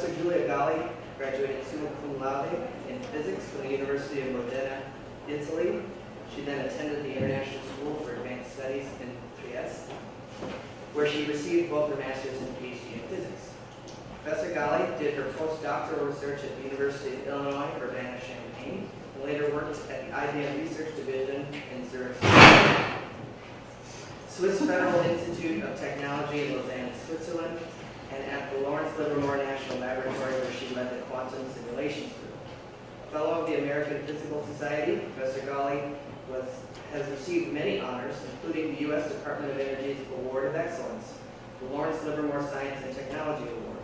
Professor Julia Galli graduated summa cum laude in physics from the University of Modena, Italy. She then attended the International School for Advanced Studies in Trieste, where she received both her master's and PhD in physics. Professor Galli did her postdoctoral research at the University of Illinois, Urbana-Champaign, and later worked at the IBM Research Division in Zurich. Swiss Federal Institute of Technology in Lausanne, Switzerland, and at the Lawrence Livermore National Laboratory, where she led the quantum simulations group. A fellow of the American Physical Society, Professor Galli has received many honors, including the U.S. Department of Energy's Award of Excellence, the Lawrence Livermore Science and Technology Award.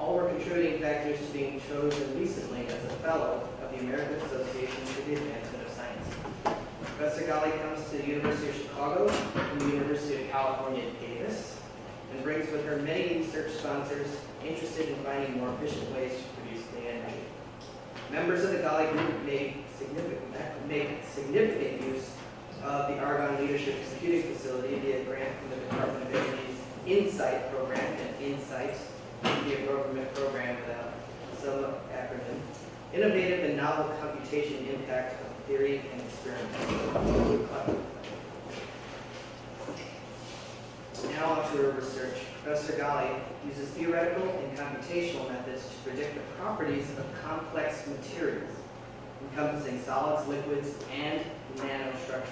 All were contributing factors to being chosen recently as a fellow of the American Association for the Advancement of Science. Professor Galli comes to the University of Chicago and the University of California at Davis, and brings with her many research sponsors interested in finding more efficient ways to produce clean energy. Members of the Galli group make significant use of the Argonne Leadership Computing Facility via grant from the Department of Energy's INSIGHT program, and INSIGHT would be a government program without some acronym, Innovative and Novel Computation Impact of Theory and Experiment. Now on to her research. Professor Galli uses theoretical and computational methods to predict the properties of complex materials, encompassing solids, liquids, and nanostructures.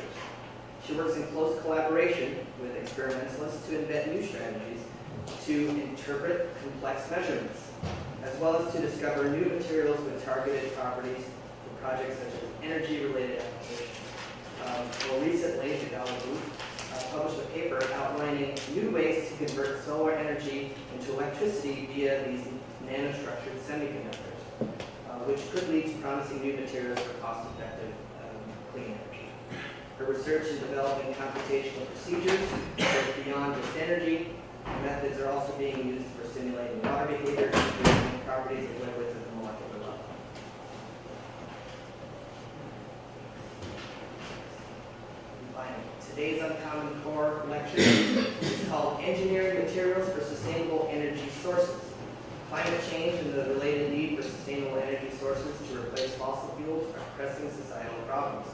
She works in close collaboration with experimentalists to invent new strategies to interpret complex measurements, as well as to discover new materials with targeted properties for projects such as energy-related applications. More recently, the Galli group published a paper outlining new ways to convert solar energy into electricity via these nanostructured semiconductors, which could lead to promising new materials for cost-effective clean energy. Her research in developing computational procedures goes beyond just energy. Methods are also being used for simulating water behavior and properties of liquids at the molecular level. And finally, today's Uncommon Core lecture is called Engineering Materials for Sustainable Energy Sources. Climate change and the related need for sustainable energy sources to replace fossil fuels are pressing societal problems.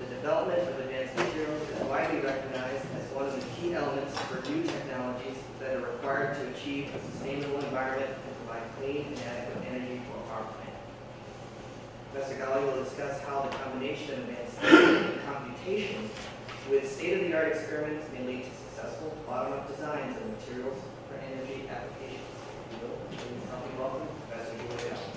The development of advanced materials is widely recognized as one of the key elements for new technologies that are required to achieve a sustainable environment and provide clean and adequate energy for our planet. Professor Galli will discuss how the combination of advanced science and computation with state-of-the-art experiments may lead to successful bottom-up designs of materials for energy applications. Please help me welcome Professor Julia Galli.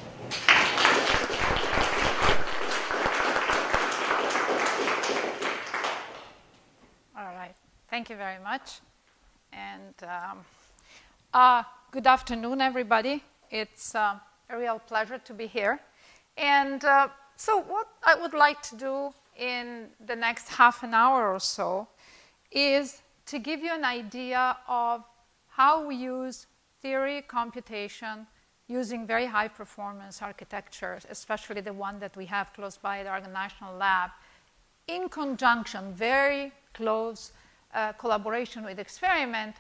All right. Thank you very much. And good afternoon, everybody. It's a real pleasure to be here. And so what I would like to do in the next half an hour or so is to give you an idea of how we use theory, computation, using very high performance architectures, especially the one that we have close by at Argonne National Lab, in conjunction, very close collaboration with experiment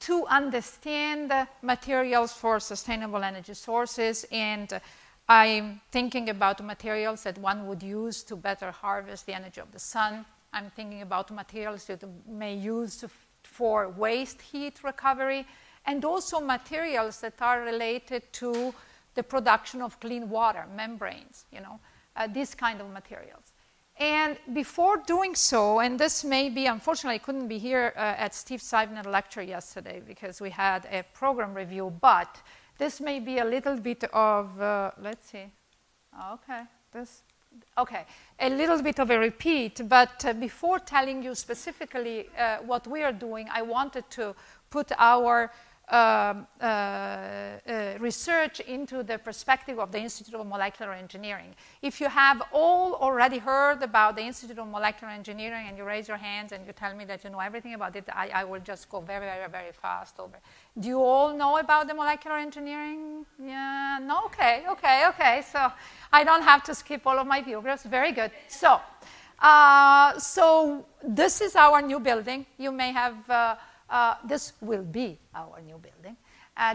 to understand materials for sustainable energy sources. And I'm thinking about materials that one would use to better harvest the energy of the sun. I'm thinking about materials that may use for waste heat recovery, and also materials that are related to the production of clean water, membranes, you know, these kind of materials. And before doing so, and this may be, unfortunately, I couldn't be here at Steve Seibner's lecture yesterday because we had a program review, but this may be a little bit of, let's see, okay, this, okay, a little bit of a repeat, but before telling you specifically what we are doing, I wanted to put our research into the perspective of the Institute of Molecular Engineering. If you have all already heard about the Institute of Molecular Engineering and you raise your hands and you tell me that you know everything about it, I will just go very, very, very fast over. Do you all know about the molecular engineering? Yeah, no, okay, okay, okay. So I don't have to skip all of my biographies. Very good. So, so this is our new building. You may have, this will be our new building.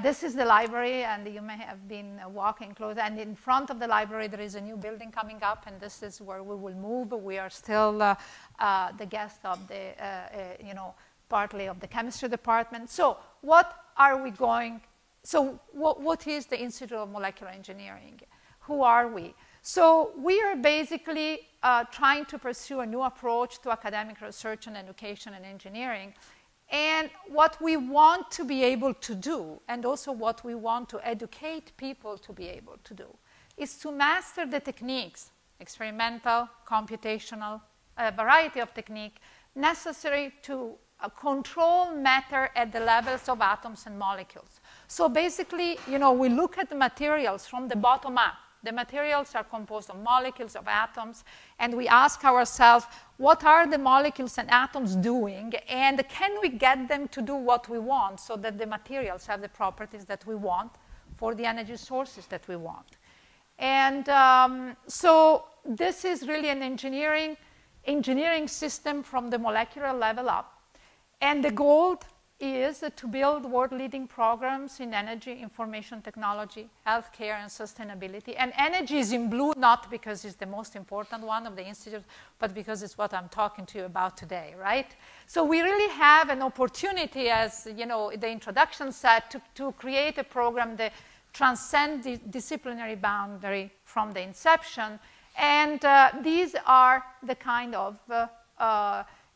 This is the library, and you may have been walking close. And in front of the library, there is a new building coming up, and this is where we will move. We are still the guest of the, partly of the chemistry department. So what are we going? So what is the Institute of Molecular Engineering? Who are we? So we are basically trying to pursue a new approach to academic research and education and engineering. And what we want to be able to do, and also what we want to educate people to be able to do, is to master the techniques, experimental, computational, a variety of techniques necessary to control matter at the levels of atoms and molecules. So basically, we look at the materials from the bottom up. The materials are composed of molecules, of atoms, and we ask ourselves, what are the molecules and atoms doing, and can we get them to do what we want so that the materials have the properties that we want for the energy sources that we want? And so this is really an engineering system from the molecular level up, and the goal is to build world-leading programs in energy, information technology, healthcare, and sustainability. And energy is in blue, not because it's the most important one of the institute, but because it's what I'm talking to you about today, right? So we really have an opportunity, as the introduction said, to create a program that transcends the disciplinary boundary from the inception. And these are the kind of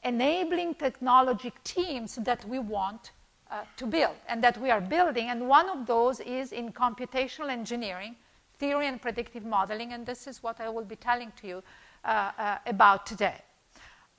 enabling technology teams that we want to build and that we are building. And one of those is in computational engineering, theory and predictive modeling, and this is what I will be telling to you about today.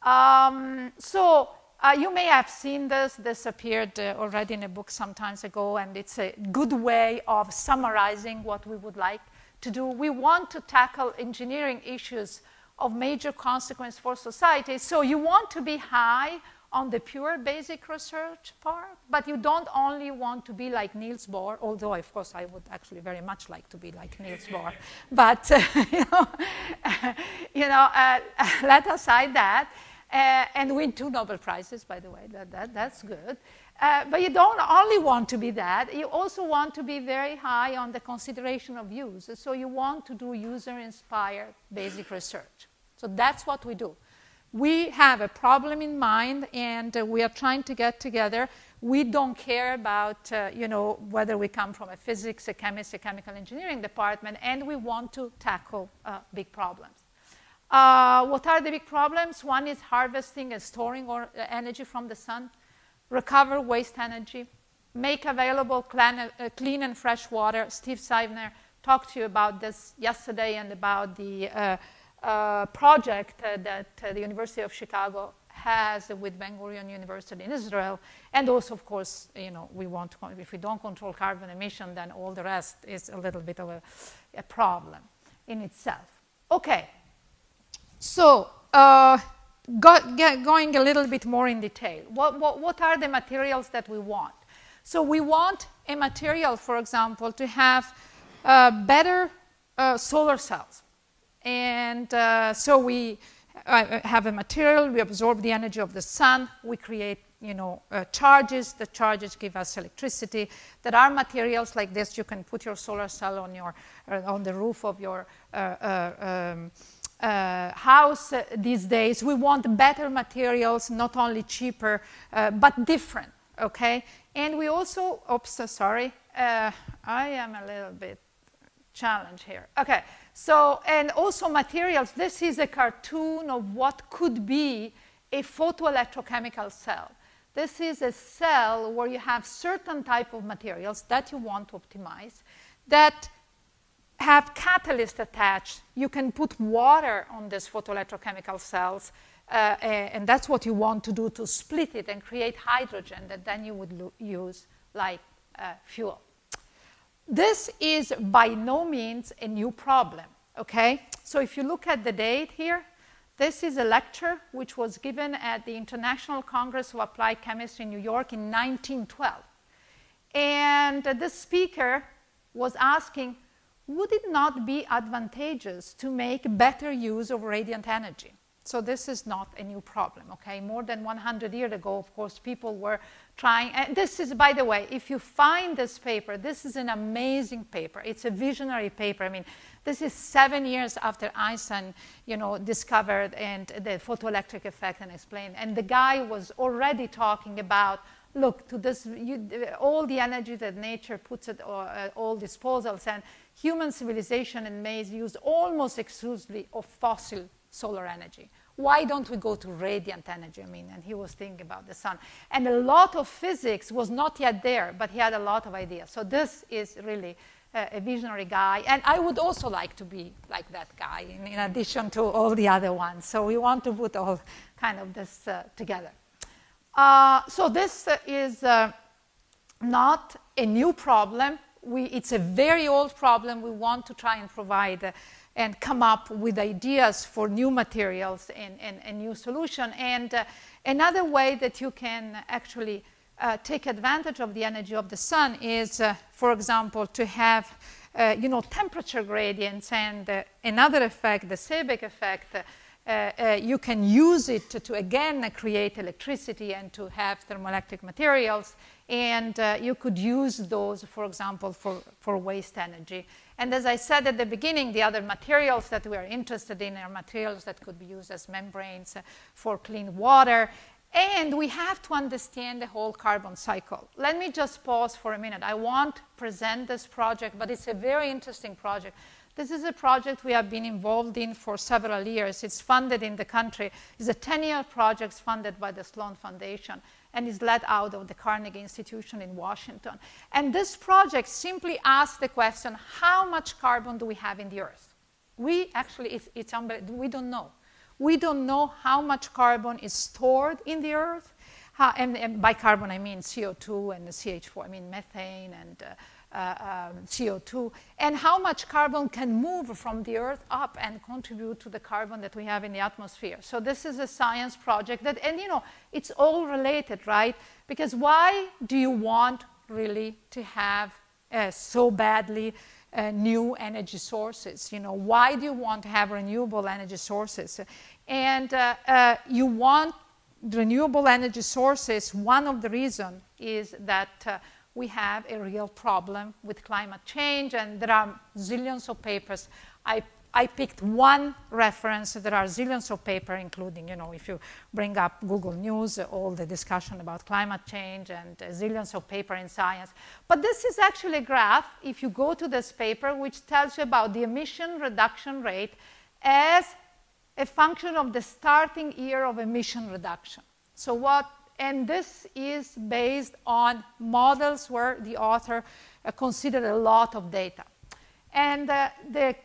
You may have seen this. This appeared already in a book some time ago, and it's a good way of summarizing what we would like to do. We want to tackle engineering issues of major consequence for society. So you want to be high on the pure basic research part, but you don't only want to be like Niels Bohr, although, of course, I would actually very much like to be like Niels Bohr. But, let aside that, and win 2 Nobel Prizes, by the way. That's good. But you don't only want to be that. You also want to be very high on the consideration of use. So you want to do user-inspired basic research. So that's what we do. We have a problem in mind, and we are trying to get together. We don't care about whether we come from a physics, a chemistry, chemical engineering department, and we want to tackle big problems. What are the big problems? One is harvesting and storing energy from the sun, recover waste energy, make available clean and fresh water. Steve Seibner talked to you about this yesterday and about the project that the University of Chicago has with Ben-Gurion University in Israel. And also, of course, we want to, if we don't control carbon emission, then all the rest is a little bit of a problem in itself. Okay, so going a little bit more in detail, what are the materials that we want? So we want a material, for example, to have better solar cells. And so we have a material, we absorb the energy of the sun, we create charges. The charges give us electricity. There are materials like this. You can put your solar cell on, on the roof of your house these days. We want better materials, not only cheaper, but different, okay? And we also, oops, sorry, I am a little bit challenged here. Okay, so, and also materials. This is a cartoon of what could be a photoelectrochemical cell. This is a cell where you have certain type of materials that you want to optimize that have catalysts attached. You can put water on these photoelectrochemical cells, and that's what you want to do, to split it and create hydrogen that then you would use like fuel. This is by no means a new problem, okay? So if you look at the date here, this is a lecture which was given at the International Congress of Applied Chemistry in New York in 1912. And the speaker was asking, would it not be advantageous to make better use of radiant energy? So this is not a new problem, okay? More than 100 years ago, of course, people were trying. And this is, by the way, if you find this paper, this is an amazing paper. It's a visionary paper. I mean, this is 7 years after Einstein, you know, discovered and the photoelectric effect and explained. And the guy was already talking about, look, to this, all the energy that nature puts at all disposals, and human civilization and maize use almost exclusively of fossil solar energy. Why don't we go to radiant energy? I mean, and he was thinking about the sun. And a lot of physics was not yet there, but he had a lot of ideas. So this is really a visionary guy. And I would also like to be like that guy, in addition to all the other ones. So we want to put all kind of this together. So this is not a new problem. It's a very old problem. We want to try and provide and come up with ideas for new materials and new solution. And another way that you can actually take advantage of the energy of the sun is, for example, to have, you know, temperature gradients and another effect, the Seebeck effect. You can use it to again create electricity and to have thermoelectric materials, and you could use those, for example, for waste energy. And as I said at the beginning, the other materials that we are interested in are materials that could be used as membranes for clean water. And we have to understand the whole carbon cycle. Let me just pause for a minute. I won't present this project, but it's a very interesting project. This is a project we have been involved in for several years. It's funded in the country. It's a 10-year project funded by the Sloan Foundation and is led out of the Carnegie Institution in Washington. And this project simply asks the question, how much carbon do we have in the Earth? We actually, it's unbelievable, we don't know. We don't know how much carbon is stored in the Earth. And by carbon, I mean CO2 and the CH4, I mean methane and CO2, and how much carbon can move from the Earth up and contribute to the carbon that we have in the atmosphere. So this is a science project that, and you know, it's all related, right? Because why do you want really to have so badly new energy sources? You know, why do you want to have renewable energy sources? And you want renewable energy sources. One of the reasons is that we have a real problem with climate change, and there are zillions of papers. I picked one reference. There are zillions of papers, including, you know, if you bring up Google News, all the discussion about climate change and zillions of papers in science. But this is actually a graph, if you go to this paper, which tells you about the emission reduction rate as a function of the starting year of emission reduction. So what? And this is based on models where the author considered a lot of data. And the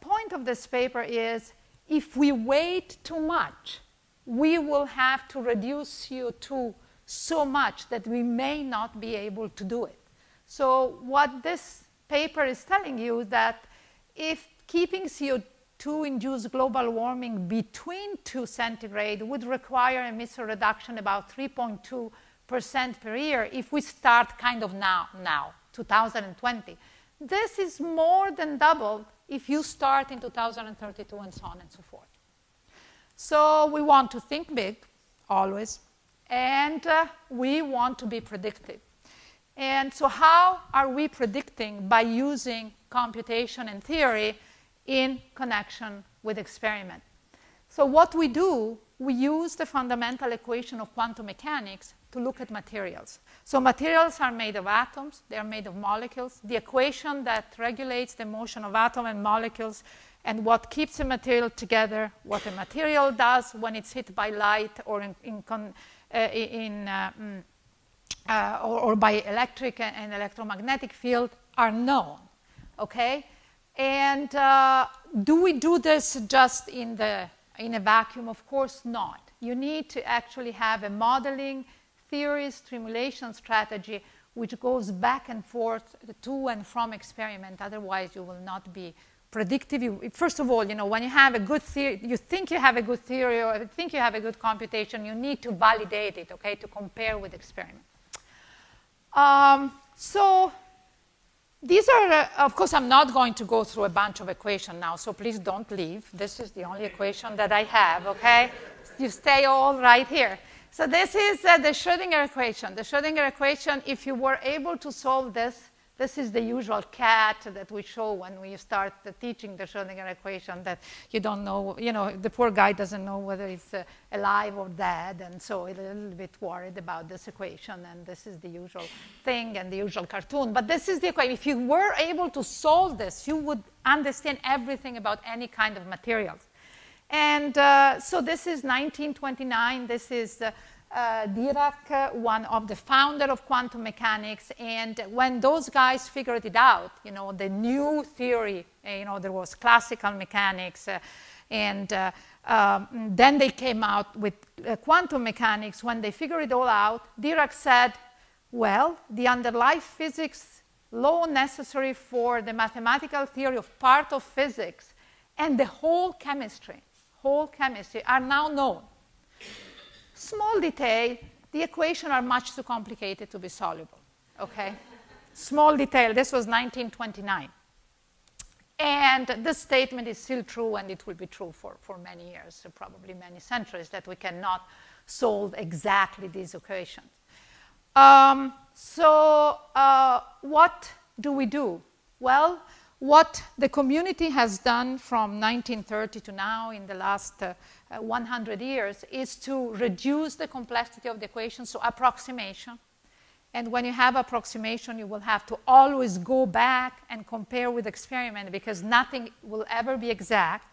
point of this paper is, if we wait too much, we will have to reduce CO2 so much that we may not be able to do it. So what this paper is telling you is that if keeping CO2 to induce global warming between 2 centigrade would require emission reduction about 3.2% per year if we start kind of now, 2020. This is more than double if you start in 2032 and so on and so forth. So we want to think big, always, and we want to be predictive. And so how are we predicting? By using computation and theory in connection with experiment. So what we do, we use the fundamental equation of quantum mechanics to look at materials. So materials are made of atoms, they are made of molecules. The equation that regulates the motion of atoms and molecules and what keeps a material together, what a material does when it's hit by light or by electric and electromagnetic field are known, okay? And do we do this just in a vacuum? Of course not. You need to actually have a modeling, theory, simulation strategy which goes back and forth to and from experiment. Otherwise, you will not be predictive. First of all, you know, when you have a good theory, you think you have a good theory or you think you have a good computation, you need to validate it, okay, to compare with experiment. So These are, of course, I'm not going to go through a bunch of equations now, so please don't leave. This is the only equation that I have, okay? You stay all right here. So this is the Schrödinger equation. The Schrödinger equation, if you were able to solve this, this is the usual cat that we show when we start teaching the Schrödinger equation, that you don't know, you know, the poor guy doesn't know whether it's alive or dead, and so he's a little bit worried about this equation, and this is the usual thing and the usual cartoon. But this is the equation. If you were able to solve this, you would understand everything about any kind of materials. And so this is 1929. This is Dirac, one of the founder of quantum mechanics, and when those guys figured it out, you know, the new theory, you know, there was classical mechanics, and then they came out with quantum mechanics. When they figured it all out, Dirac said, well, the underlying physics law necessary for the mathematical theory of part of physics and the whole chemistry are now known. Small detail, the equations are much too complicated to be soluble, okay? Small detail, this was 1929. And this statement is still true, and it will be true for many years, so probably many centuries, that we cannot solve exactly these equations. What do we do? Well, what the community has done from 1930 to now in the last 100 years is to reduce the complexity of the equation, so approximation. And when you have approximation, you will have to always go back and compare with experiment, because nothing will ever be exact.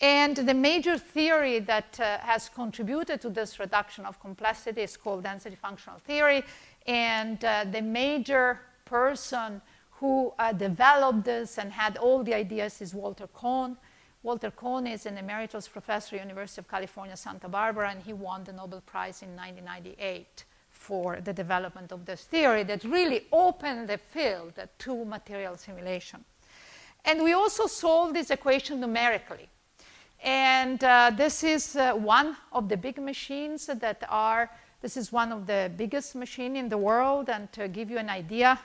And the major theory that has contributed to this reduction of complexity is called density functional theory. And the major person who developed this and had all the ideas is Walter Kohn. Walter Kohn is an emeritus professor at the University of California, Santa Barbara, and he won the Nobel Prize in 1998 for the development of this theory that really opened the field to material simulation. And we also solved this equation numerically. And this is one of the big machines that are, this is one of the biggest machines in the world, and to give you an idea,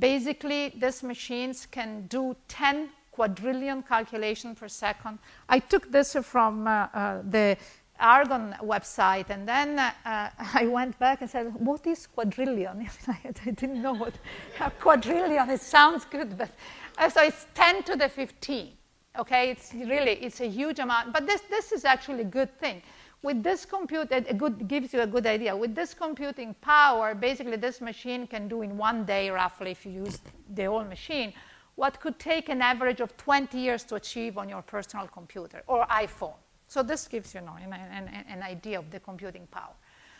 basically, these machines can do 10 quadrillion calculations per second. I took this from the Argonne website, and then I went back and said, what is quadrillion? I didn't know what quadrillion, it sounds good, but so it's 10 to the 15. Okay, it's really, it's a huge amount, but this is actually a good thing. With this compute, it gives you a good idea. With this computing power, basically this machine can do in one day, roughly, if you use the whole machine, what could take an average of 20 years to achieve on your personal computer or iPhone. So this gives you, an idea of the computing power.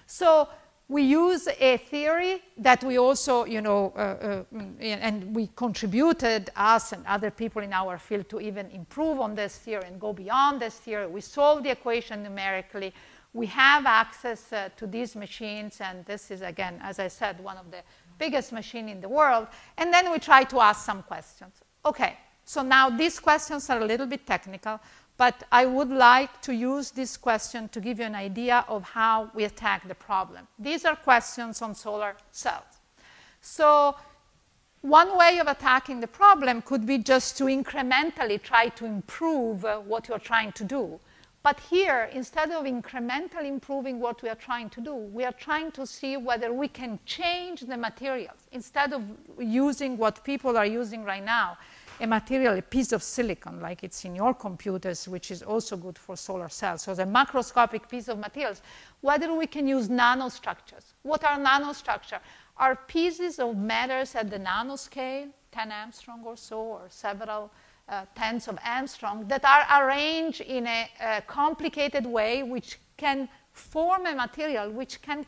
So we use a theory that we also, and we contributed, us and other people in our field, to even improve on this theory and go beyond this theory. We solve the equation numerically. We have access to these machines, and this is, again, as I said, one of the biggest machines in the world. And then we try to ask some questions. Okay, so now these questions are a little bit technical, but I would like to use this question to give you an idea of how we attack the problem. These are questions on solar cells. So one way of attacking the problem could be just to incrementally try to improve what you're trying to do. But here, instead of incrementally improving what we are trying to do, we are trying to see whether we can change the materials. Instead of using what people are using right now, a material, a piece of silicon, like it's in your computers, which is also good for solar cells. So the macroscopic piece of materials, whether we can use nanostructures. What are nanostructures? Are pieces of matters at the nanoscale, 10 Armstrong or so, or several tens of Armstrong, that are arranged in a complicated way, which can form a material which can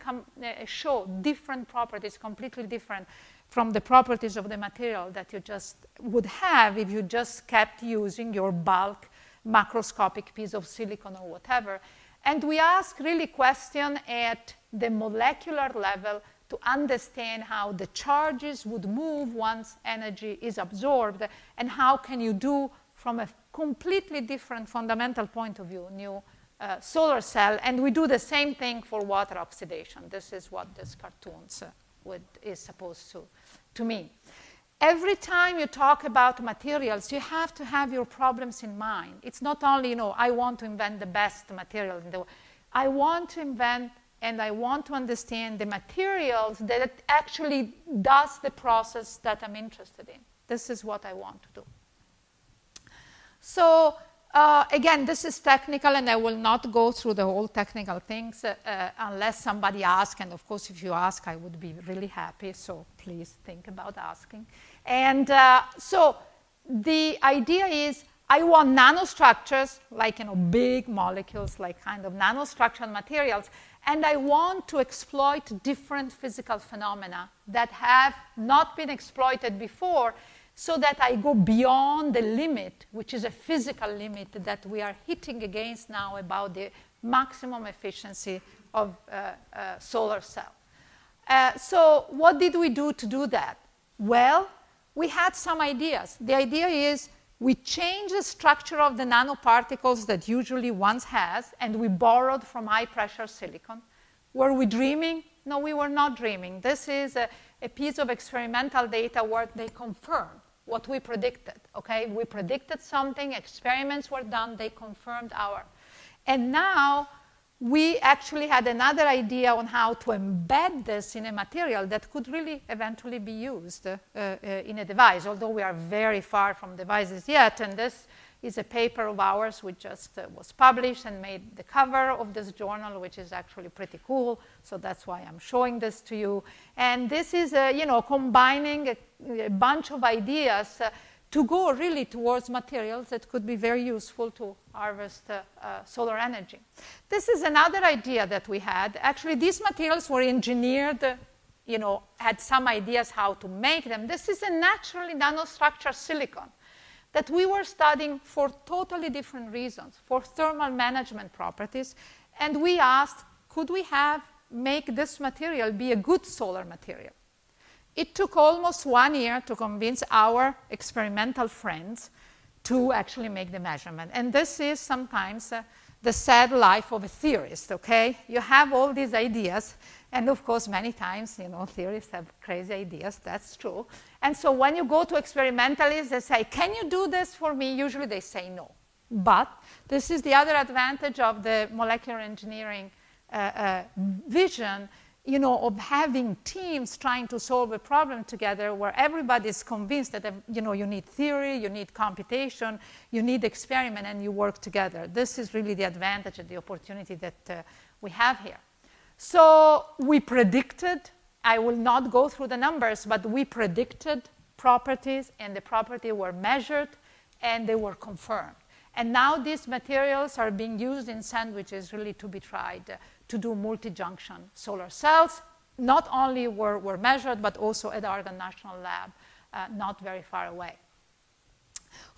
show different properties, completely different from the properties of the material that you just would have if you just kept using your bulk macroscopic piece of silicon or whatever. And we ask really questions at the molecular level to understand how the charges would move once energy is absorbed, and how can you do, from a completely different fundamental point of view, new solar cell. And we do the same thing for water oxidation. This is what this cartoon is supposed to mean. every time you talk about materials, you have to have your problems in mind. It's not only, you know, I want to invent the best material in the world. I want to invent and I want to understand the materials that actually does the process that I'm interested in. This is what I want to do. So, again, this is technical, and I will not go through the whole technical things unless somebody asks. And, of course, if you ask, I would be really happy. So please think about asking. And so the idea is I want nanostructures, like, you know, big molecules, like kind of nanostructural materials. And I want to exploit different physical phenomena that have not been exploited before, so that I go beyond the limit, which is a physical limit that we are hitting against now about the maximum efficiency of solar cell. So what did we do to do that? Well, we had some ideas. The idea is we changed the structure of the nanoparticles that usually one has, and we borrowed from high-pressure silicon. Were we dreaming? No, we were not dreaming. This is a piece of experimental data where they confirmed what we predicted, okay? We predicted something, experiments were done, they confirmed our. And now we actually had another idea on how to embed this in a material that could really eventually be used in a device, although we are very far from devices yet. And this is a paper of ours which just was published and made the cover of this journal, which is actually pretty cool. So that's why I'm showing this to you. And this is, you know, combining a bunch of ideas to go really towards materials that could be very useful to harvest solar energy. This is another idea that we had. Actually, these materials were engineered, you know, had some ideas how to make them. This is a naturally nanostructured silicon that we were studying for totally different reasons, for thermal management properties. And we asked, could we make this material be a good solar material? It took almost 1 year to convince our experimental friends to actually make the measurement. And this is sometimes the sad life of a theorist, okay? You have all these ideas, and of course, many times, you know, theorists have crazy ideas, that's true. And so when you go to experimentalists, they say, can you do this for me? Usually they say no. But this is the other advantage of the molecular engineering vision, you know, of having teams trying to solve a problem together where everybody's convinced that, you know, you need theory, you need computation, you need experiment, and you work together. This is really the advantage and the opportunity that we have here. So we predicted, I will not go through the numbers, but we predicted properties, and the properties were measured, and they were confirmed. And now these materials are being used in sandwiches really to be tried to do multi-junction solar cells. Not only were measured, but also at Argonne National Lab, not very far away.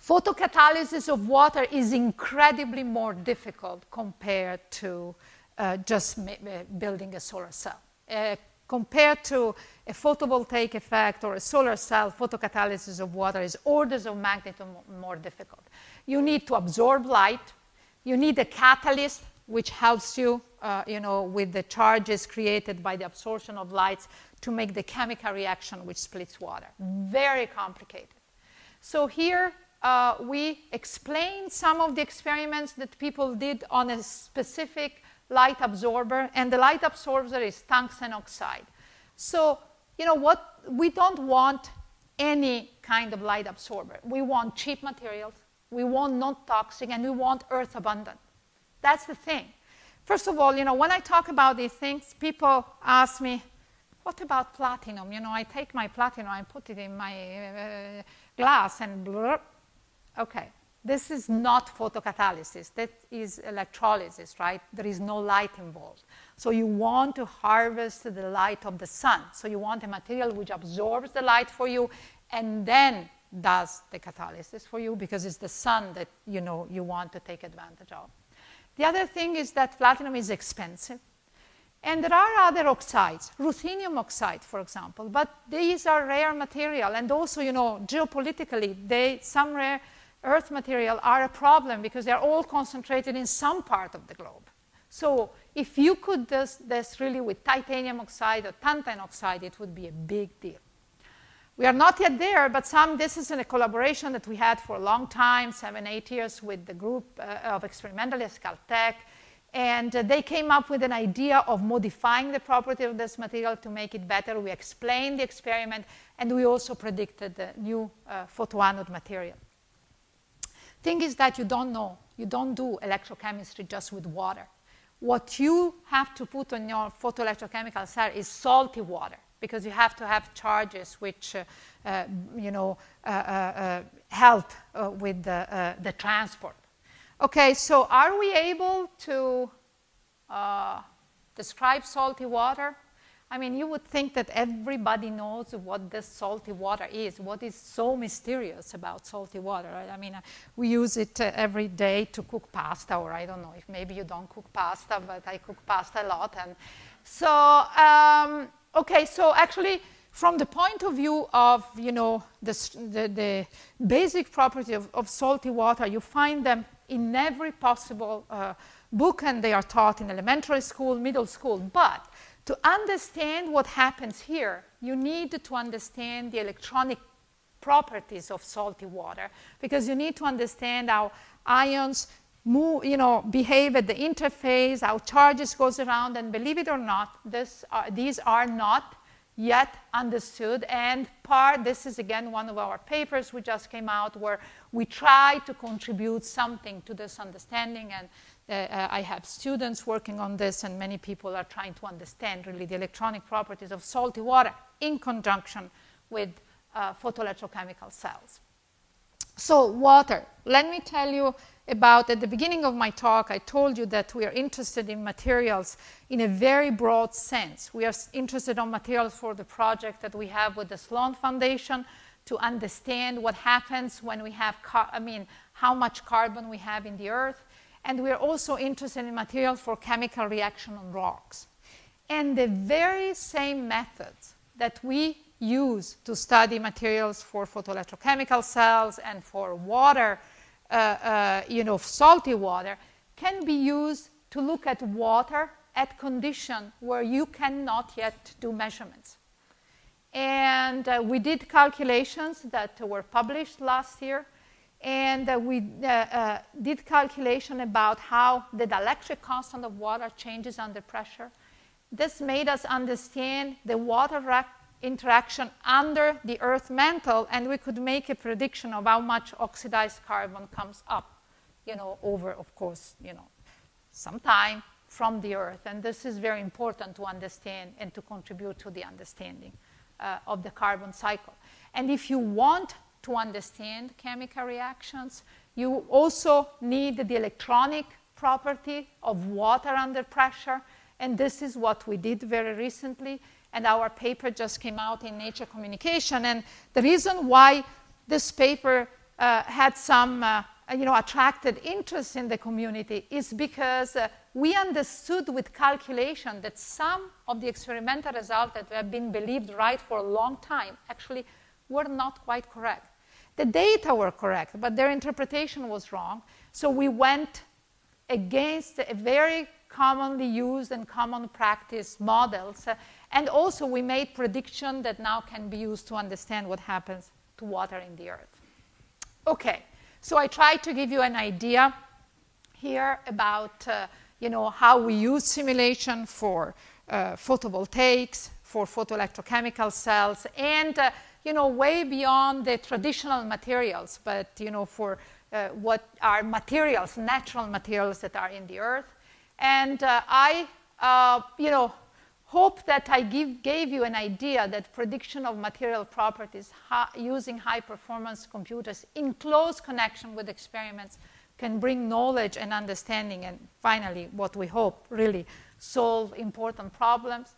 Photocatalysis of water is incredibly more difficult compared to just building a solar cell. Compared to a photovoltaic effect or a solar cell, photocatalysis of water is orders of magnitude more difficult. You need to absorb light. You need a catalyst, which helps you, you know, with the charges created by the absorption of light to make the chemical reaction which splits water. Very complicated. So here, we explained some of the experiments that people did on a specific light absorber, and the light absorber is tungsten oxide. So, you know what, we don't want any kind of light absorber. We want cheap materials, we want non-toxic, and we want earth abundant. That's the thing. First of all, you know, when I talk about these things, people ask me, what about platinum? You know, I take my platinum, I put it in my glass, and blurp. Okay. This is not photocatalysis. That is electrolysis, right? There is no light involved. So you want to harvest the light of the sun. So you want a material which absorbs the light for you and then does the catalysis for you, because it's the sun that, you know, you want to take advantage of. The other thing is that platinum is expensive. And there are other oxides, ruthenium oxide, for example. But these are rare material. And also, you know, geopolitically, some rare earth material are a problem because they're all concentrated in some part of the globe. So if you could do this really with titanium oxide or tungsten oxide, it would be a big deal. We are not yet there, but this is in a collaboration that we had for a long time, 7-8 years, with the group of experimentalists, Caltech. And they came up with an idea of modifying the property of this material to make it better. We explained the experiment, and we also predicted the new photoanode material. Thing is that you don't know. You don't do electrochemistry just with water. What you have to put on your photoelectrochemical cell is salty water, because you have to have charges which help with the transport. Okay, so are we able to describe salty water? I mean, you would think that everybody knows what this salty water is. What is so mysterious about salty water, right? I mean, we use it every day to cook pasta, or I don't know, if maybe you don't cook pasta, but I cook pasta a lot. And so, okay, so actually, from the point of view of, you know, the basic property of salty water, you find them in every possible book, and they are taught in elementary school, middle school. But to understand what happens here, you need to understand the electronic properties of salty water, because you need to understand how ions move, you know, behave at the interface, how charges goes around. And believe it or not, these are not yet understood. And this is again one of our papers we just came out, where we try to contribute something to this understanding. And I have students working on this, and many people are trying to understand really the electronic properties of salty water in conjunction with photoelectrochemical cells. So water, let me tell you about, at the beginning of my talk, I told you that we are interested in materials in a very broad sense. We are interested in materials for the project that we have with the Sloan Foundation to understand what happens when we have, how much carbon we have in the earth. And we are also interested in materials for chemical reaction on rocks. And the very same methods that we use to study materials for photoelectrochemical cells and for water, salty water, can be used to look at water at conditions where you cannot yet do measurements. And we did calculations that were published last year. And we did calculation about how the dielectric constant of water changes under pressure. This made us understand the water interaction under the Earth mantle, and we could make a prediction of how much oxidized carbon comes up, over, of course, some time from the Earth. And this is very important to understand and to contribute to the understanding of the carbon cycle. And if you want to understand chemical reactions, you also need the electronic property of water under pressure. And this is what we did very recently. And our paper just came out in Nature Communication. And the reason why this paper had some, attracted interest in the community is because we understood with calculation that some of the experimental results that have been believed right for a long time actually were not quite correct. The data were correct, but their interpretation was wrong. So we went against a very commonly used and common practice models. And also, we made predictions that now can be used to understand what happens to water in the Earth. OK, so I tried to give you an idea here about how we use simulation for photovoltaics, for photoelectrochemical cells, and way beyond the traditional materials, but for what are materials, natural materials that are in the Earth. And I hope that I gave you an idea that prediction of material properties using high-performance computers in close connection with experiments can bring knowledge and understanding, and finally, what we hope, really solve important problems.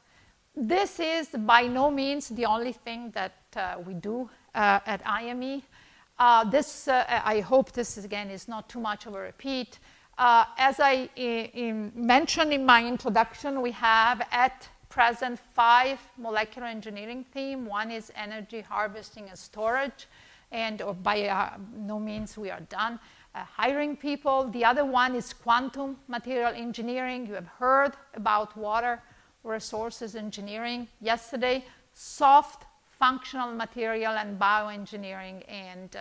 This is by no means the only thing that we do at IME. I hope this, again, is not too much of a repeat. As I mentioned in my introduction, we have at present 5 molecular engineering themes. One is energy harvesting and storage, and by no means we are done hiring people. The other one is quantum material engineering. You have heard about water resources engineering yesterday. Soft functional material and bioengineering and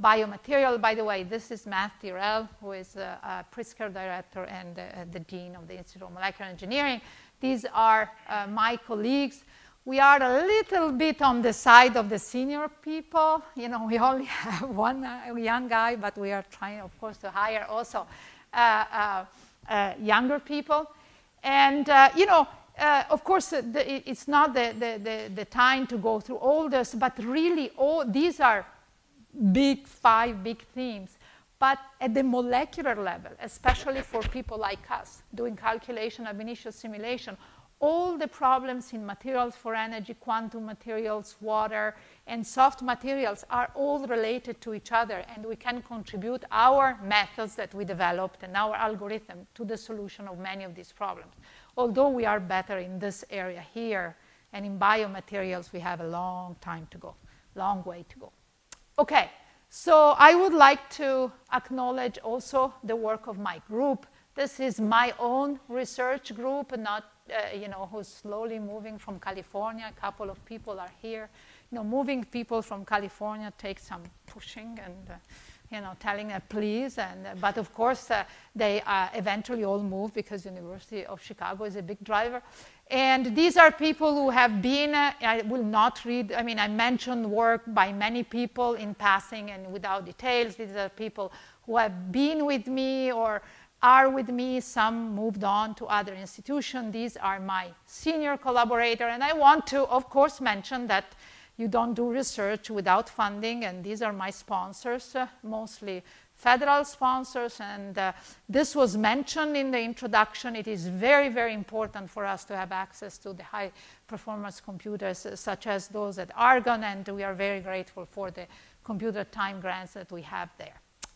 biomaterial. By the way, this is Matt Direl, who is a Pritzker director and the dean of the Institute of Molecular Engineering. These are my colleagues. We are a little bit on the side of the senior people. You know, we only have one young guy, but we are trying, of course, to hire also younger people. And, you know, of course, it's not the time to go through all this, but really all these are five big themes. But at the molecular level, especially for people like us, doing calculation, ab initio simulation, all the problems in materials for energy, quantum materials, water, and soft materials are all related to each other, and we can contribute our methods that we developed and our algorithm to the solution of many of these problems. Although we are better in this area here, and in biomaterials, we have a long time to go, long way to go. Okay, so I would like to acknowledge also the work of my group. This is my own research group, not you know, who's slowly moving from California. A couple of people are here. You know, moving people from California takes some pushing and, you know, telling them please. And, but of course, they eventually all move because University of Chicago is a big driver. And these are people who have been, I will not read, I mean, I mentioned work by many people in passing and without details. These are people who have been with me or are with me. Some moved on to other institutions. These are my senior collaborators. And I want to, of course, mention that you don't do research without funding. And these are my sponsors, mostly federal sponsors. And this was mentioned in the introduction. It is very, very important for us to have access to the high-performance computers, such as those at Argonne. And we are very grateful for the computer time grants that we have there.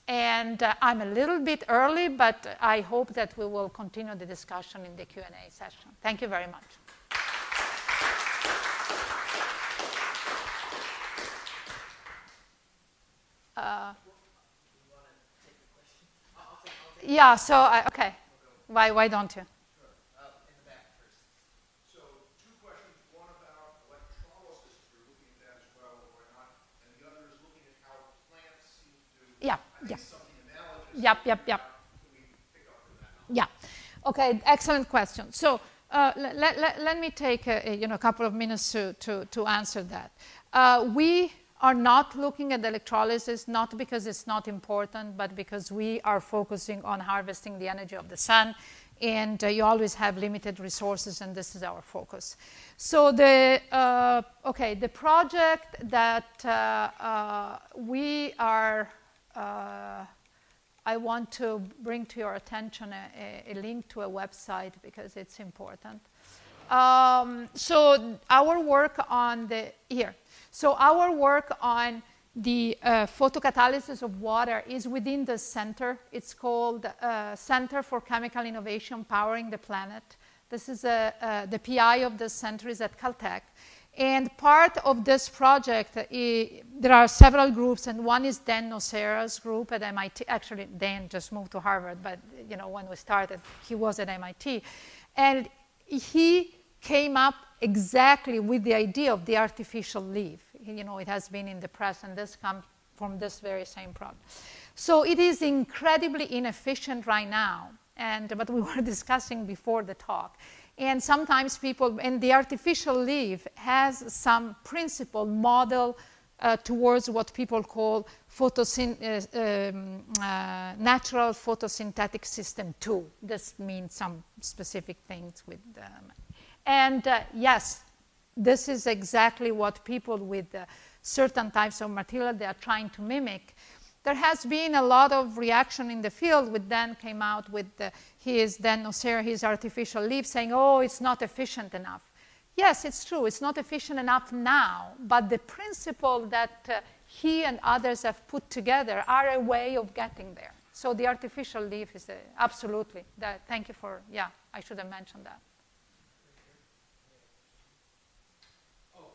And I'm a little bit early, but I hope that we will continue the discussion in the Q&A session. Thank you very much. Yeah, so, okay. Why don't you? Yeah. Yep. Yeah. Okay. Excellent question. So let me take you know, a couple of minutes to answer that. We are not looking at electrolysis, not because it's not important, but because we are focusing on harvesting the energy of the sun, and you always have limited resources, and this is our focus. So the okay, the project that we are. I want to bring to your attention a link to a website because it's important. So our work on the the photocatalysis of water is within the center. It's called Center for Chemical Innovation Powering the Planet. This is the PI of the center is at Caltech. And part of this project, there are several groups, and one is Dan Nocera's group at MIT. Actually, Dan just moved to Harvard, but you know, when we started, he was at MIT. And he came up exactly with the idea of the artificial leaf. You know, it has been in the press, and this comes from this very same problem. So it is incredibly inefficient right now, but we were discussing before the talk. And sometimes people, and the artificial leaf has some principle model towards what people call natural photosynthetic system 2. This means some specific things with, and yes, this is exactly what people with certain types of material they are trying to mimic. There has been a lot of reaction in the field with Dan came out with his Dan Nocera, his artificial leaf, saying, oh, it's not efficient enough. Yes, it's true. It's not efficient enough now. But the principle that he and others have put together are a way of getting there. So the artificial leaf is absolutely. Thank you for, yeah, I should have mentioned that. Oh,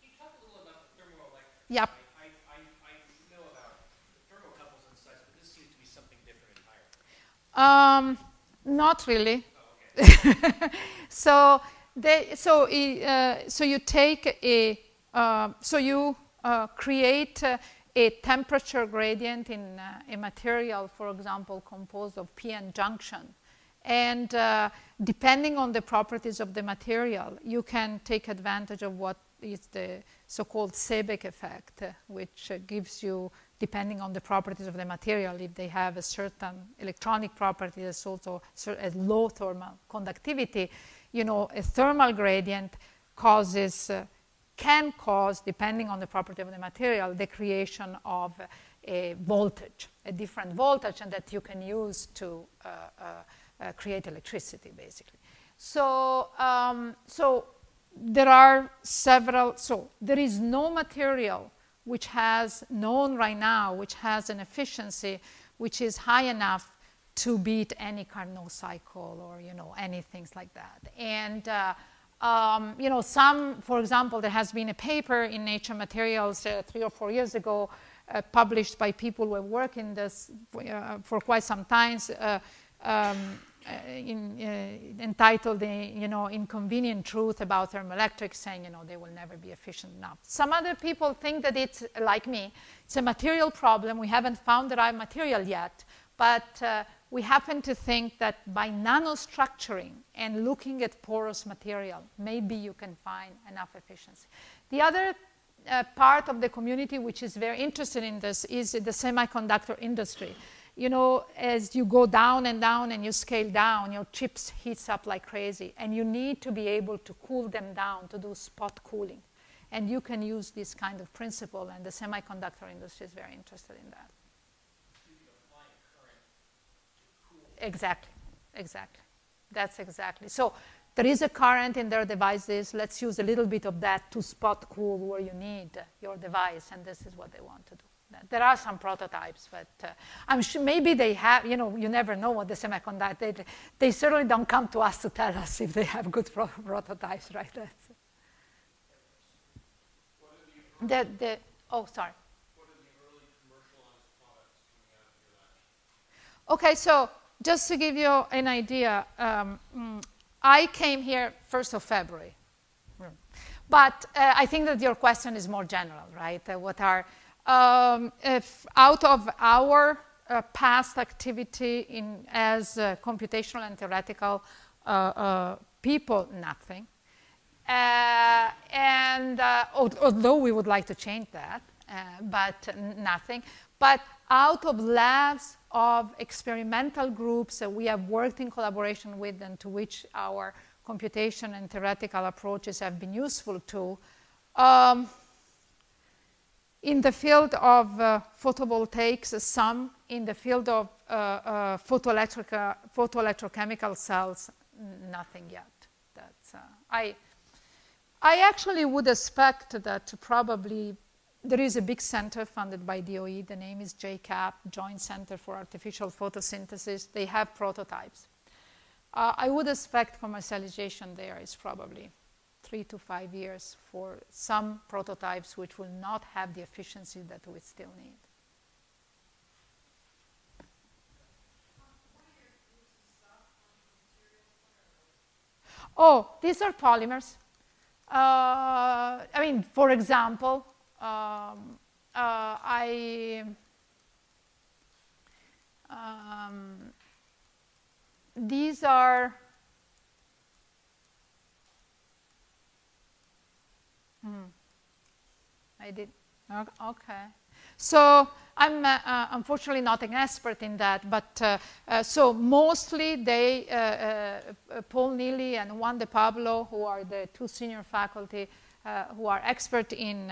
can you talk a little about the thermoelectric? Yep. Not really. So you take a So you create a temperature gradient in a material, for example, composed of p-n junction. And depending on the properties of the material, you can take advantage of what is the so-called Seebeck effect, which gives you, depending on the properties of the material, if they have a certain electronic property that's also a low thermal conductivity, you know, a thermal gradient causes, can cause, depending on the property of the material, the creation of a voltage, a different voltage, and that you can use to create electricity, basically. So, there are several, so there is no material which has known right now, which has an efficiency which is high enough to beat any Carnot cycle or, you know, any things like that. And, you know, some, for example, there has been a paper in Nature Materials 3 or 4 years ago published by people who have worked in this for quite some time, entitled, you know, Inconvenient Truth About Thermoelectrics, saying, you know, they will never be efficient enough. Some other people think that it's, like me, it's a material problem. We haven't found the right material yet, but we happen to think that by nanostructuring and looking at porous material, maybe you can find enough efficiency. The other part of the community which is very interested in this is the semiconductor industry. You know, as you go down and you scale down, your chips heats up like crazy, and you need to be able to cool them down, to do spot cooling. And you can use this kind of principle, and the semiconductor industry is very interested in that. You apply a current to cool. Exactly, exactly. That's exactly. So there is a current in their devices. Let's use a little bit of that to spot cool where you need your device, and this is what they want to do. There are some prototypes, but I'm sure maybe they have, you know, you never know what the semiconductor, they certainly don't come to us to tell us if they have good prototypes, right? That's what are the oh, sorry. What are the early commercialized products coming out of your lab? Okay, so just to give you an idea, I came here 1st of February. But I think that your question is more general, right? What are... if out of our past activity in, as computational and theoretical people, nothing. And although we would like to change that, but nothing. But out of labs of experimental groups that we have worked in collaboration with and to which our computation and theoretical approaches have been useful to, in the field of photovoltaics, some in the field of photoelectrochemical cells, nothing yet. That's, I actually would expect that probably there is a big center funded by DOE. The name is JCAP, Joint Center for Artificial Photosynthesis. They have prototypes. I would expect commercialization there is probably 3 to 5 years for some prototypes which will not have the efficiency that we still need. Oh, these are polymers. I mean, for example, these are I did. Okay. So I'm unfortunately not an expert in that, but so mostly they, Paul Neely and Juan de Pablo, who are the two senior faculty who are expert in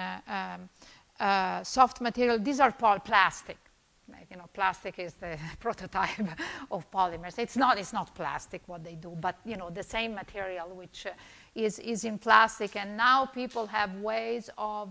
soft material. These are plastic. Like, you know, plastic is the prototype of polymers. It's not plastic what they do, but you know, the same material which is in plastic. And now people have ways of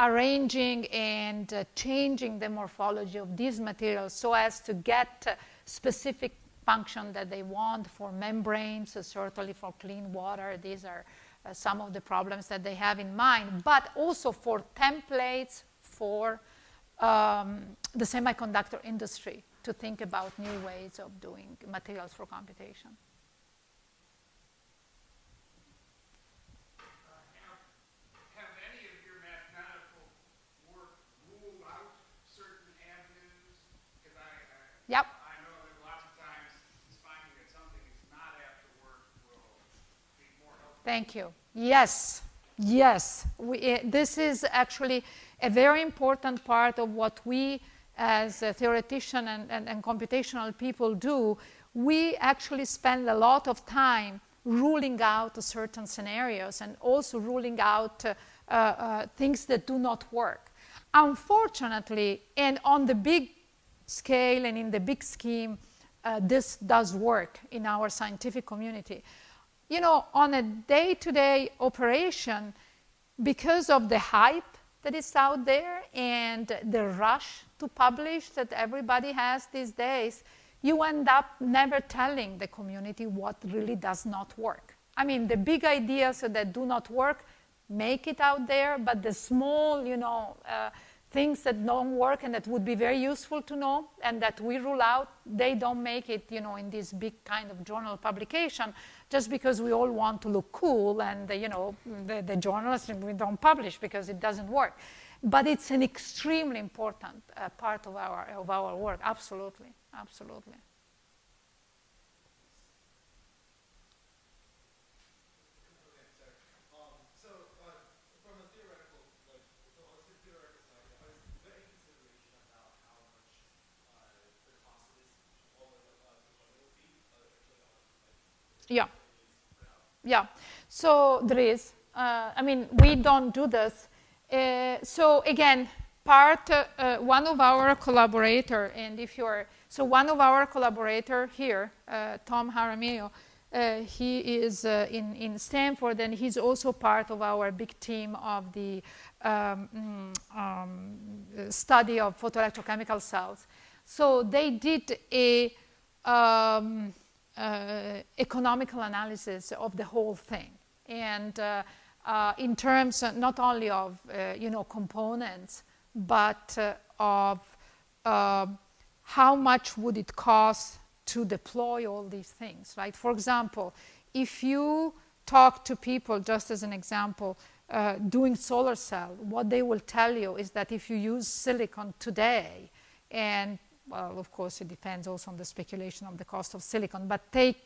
arranging and changing the morphology of these materials so as to get specific function that they want for membranes, certainly for clean water. These are some of the problems that they have in mind, but also for templates for the semiconductor industry to think about new ways of doing materials for computation. Thank you. Yes, yes. This is actually a very important part of what we as theoreticians and computational people do. We actually spend a lot of time ruling out certain scenarios and also ruling out things that do not work. Unfortunately, and on the big scale and in the big scheme, this does work in our scientific community. You know, on a day-to-day operation, because of the hype that is out there and the rush to publish that everybody has these days, you end up never telling the community what really does not work. I mean, the big ideas that do not work, make it out there, but the small, you know, things that don't work and that would be very useful to know and that we rule out, they don't make it, you know, in this big kind of journal publication just because we all want to look cool and, you know, the journalists, we don't publish because it doesn't work. But it's an extremely important part of our work, absolutely. Absolutely. From a theoretical, the theoretical side, is there any consideration about how much the cost of this will be? Yeah. Yeah. So there is. I mean, we don't do this. So again, one of our collaborator, and if you're one of our collaborators here, Tom Jaramillo, he is in Stanford, and he's also part of our big team of the study of photoelectrochemical cells. So they did a economical analysis of the whole thing, and in terms not only of you know, components, but of how much would it cost to deploy all these things, right? For example, if you talk to people, just as an example, doing solar cell, what they will tell you is that if you use silicon today, and well, of course, it depends also on the speculation of the cost of silicon, but they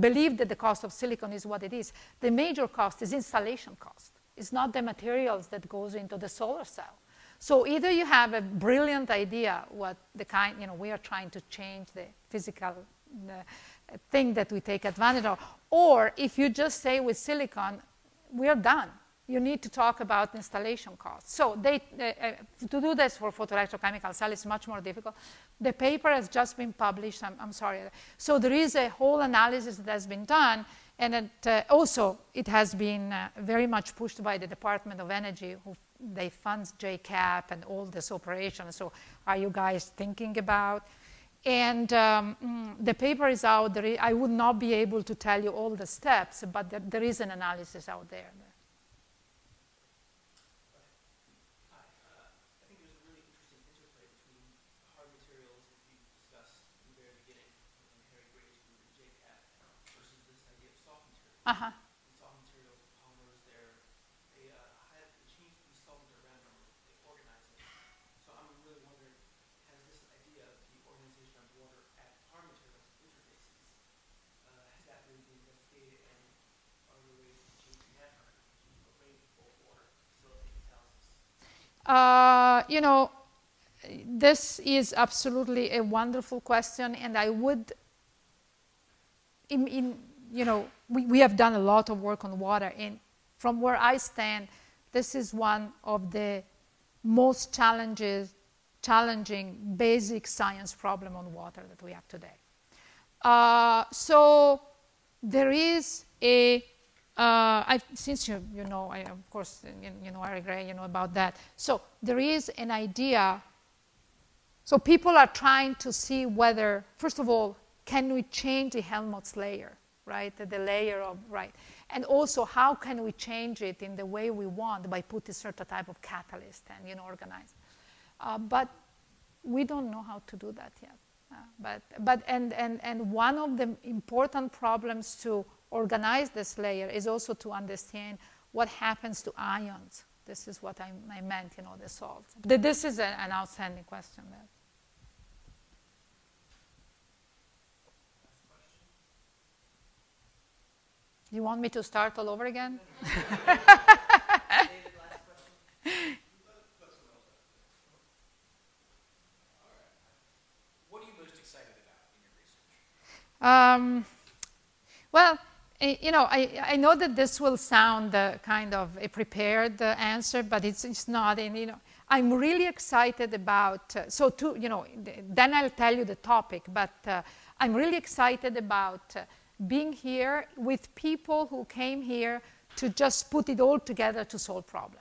believe that the cost of silicon is what it is. The major cost is installation cost. It's not the materials that goes into the solar cell. So either you have a brilliant idea what the kind, you know, we are trying to change the physical thing that we take advantage of, or if you just say with silicon, we are done. You need to talk about installation costs. So they, to do this for photoelectrochemical cell is much more difficult. The paper has just been published, I'm sorry. So there is a whole analysis that has been done, and it, also it has been very much pushed by the Department of Energy, who they fund JCAP and all this operation. So are you guys thinking about? And the paper is out there. I would not be able to tell you all the steps, but there is an analysis out there. I think there's a really interesting interplay between hard materials that you discussed in the very beginning, and Harry Graves from JCAP, versus this idea of soft materials. Uh-huh. You know, this is absolutely a wonderful question, and I would, you know, we have done a lot of work on water, and from where I stand, this is one of the most challenging basic science problem on water that we have today. So there is a since you know, of course, you know, Eric Gray, you know about that. So there is an idea. So people are trying to see whether, first of all, can we change the Helmholtz layer, right? The layer of, right. And also, how can we change it in the way we want by putting certain type of catalyst and, you know, organize. But we don't know how to do that yet. And one of the important problems to organize this layer is also to understand what happens to ions. This is what I meant, you know, the salt. This is an outstanding question. You want me to start all over again? What are you most excited about in your research? Well, you know, I know that this will sound kind of a prepared answer, but it's not. And, you know, I'm really excited about, then I'll tell you the topic, but I'm really excited about being here with people who came here to just put it all together to solve problems.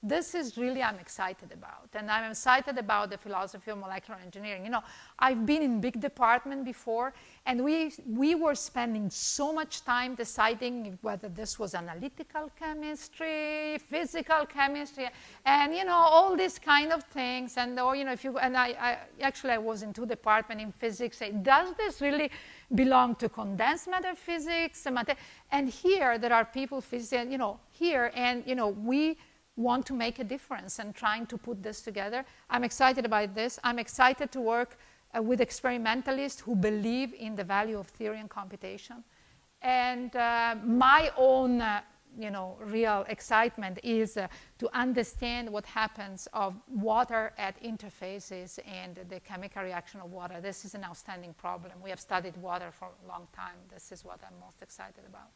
This is really I'm excited about, and I'm excited about the philosophy of molecular engineering. You know, I've been in big department before, and we were spending so much time deciding whether this was analytical chemistry, physical chemistry, and you know all these kind of things. And or you know if you and I actually I was in two departments in physics. Does this really belong to condensed matter physics? And here there are people physicians. You know here and you know we want to make a difference and trying to put this together. I'm excited about this. I'm excited to work with experimentalists who believe in the value of theory and computation. And my own, real excitement is to understand what happens of water at interfaces and the chemical reaction of water. This is an outstanding problem. We have studied water for a long time. This is what I'm most excited about.